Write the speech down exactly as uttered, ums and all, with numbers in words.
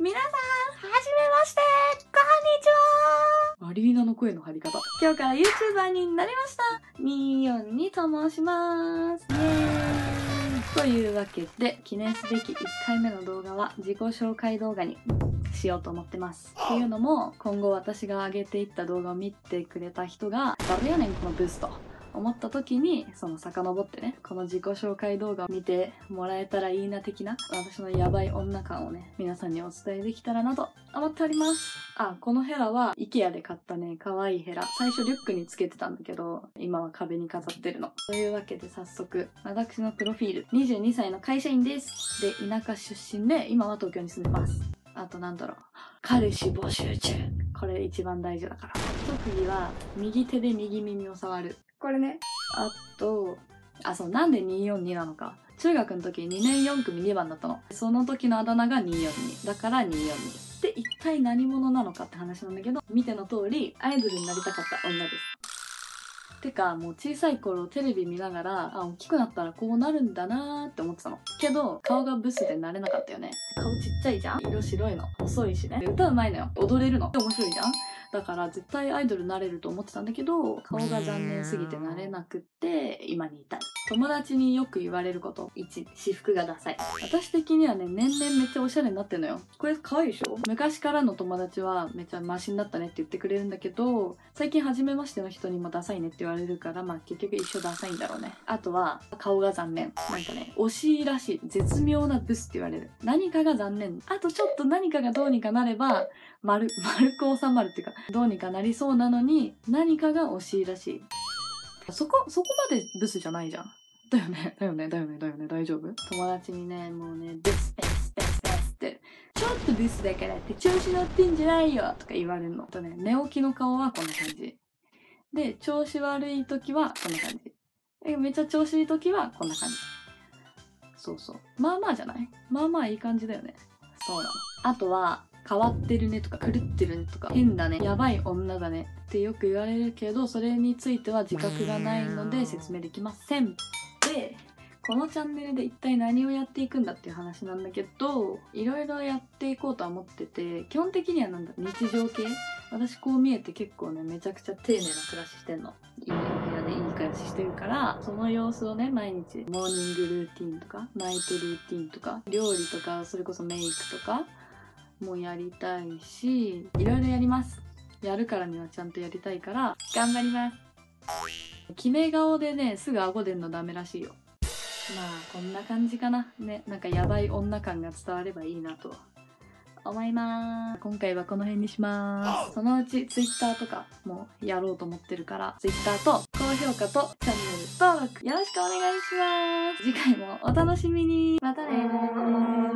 皆さん、はじめまして、こんにちは。アリーナの声の張り方。今日から YouTuber になりました。みーよんにと申します。イエーイ。というわけで、記念すべきいっかいめの動画は自己紹介動画にしようと思ってます。っていうのも、今後私が上げていった動画を見てくれた人が、誰やねんこのブースと。思った時にその遡ってね、この自己紹介動画を見てもらえたらいいな的な私のヤバい女感をね、皆さんにお伝えできたらなと思っております。あ、このヘラは IKEA で買ったね、可愛いヘラ。最初リュックにつけてたんだけど、今は壁に飾ってるの。というわけで早速私のプロフィール。にじゅうにさいの会社員です。で、田舎出身で今は東京に住んでます。あとなんだろう、彼氏募集中。これ一番大事だから。特技は右手で右耳を触る。これね。あと、あ、そう、なんでにーよんになのか。中学の時にねんよんくみにばんだったの。その時のあだ名がにーよんに。だからにーよんに。で、一体何者なのかって話なんだけど、見ての通り、アイドルになりたかった女です。てか、もう小さい頃テレビ見ながら、あ、大きくなったらこうなるんだなーって思ってたの。けど、顔がブスでなれなかったよね。顔ちっちゃいじゃん。色白いの。細いしね。歌うまいのよ。踊れるの。面白いじゃん。だから絶対アイドルになれると思ってたんだけど、顔が残念すぎてなれなくって、今に至る。友達によく言われること。いち、私服がダサい。私的にはね、年々めっちゃおしゃれになってんのよ。これ可愛いでしょ？昔からの友達はめっちゃマシになったねって言ってくれるんだけど、最近初めましての人にもダサいねって言われるから、まあ結局一緒ダサいんだろうね。あとは、顔が残念。なんかね、惜しいらしい。絶妙なブスって言われる。何かが残念。あとちょっと何かがどうにかなれば、丸、丸く収まるっていうか、どうにかなりそうなのに、何かが惜しいらしい。そこ、そこまでブスじゃないじゃん。だよね、だよね、だよね、だよね、大丈夫？友達にね、もうね、ブス、ブス、ブス、ブスって、ちょっとブスだからって調子乗ってんじゃないよとか言われるの。とね、寝起きの顔はこんな感じ。で、調子悪い時はこんな感じ。で、めっちゃ調子いい時はこんな感じ。そうそう。まあまあじゃない？まあまあいい感じだよね。そうなの。あとは、変わってるねとか狂ってるねとか変だね、やばい女だねってよく言われるけど、それについては自覚がないので説明できません。で、このチャンネルで一体何をやっていくんだっていう話なんだけど、いろいろやっていこうとは思ってて、基本的にはなんだ、日常系。私こう見えて結構ね、めちゃくちゃ丁寧な暮らししてんの。いいお部屋でいい暮らししてるから、その様子をね、毎日モーニングルーティンとかナイトルーティンとか料理とか、それこそメイクとかもやりたいし、いろいろやります。やるからにはちゃんとやりたいから頑張ります。決め顔でね、すぐ顎出んのダメらしいよ。まあこんな感じかなね。なんかヤバい女感が伝わればいいなと思います。今回はこの辺にします。そのうち Twitter とかもやろうと思ってるから、 Twitter と高評価とチャンネル登録よろしくお願いします。次回もお楽しみに。またねー。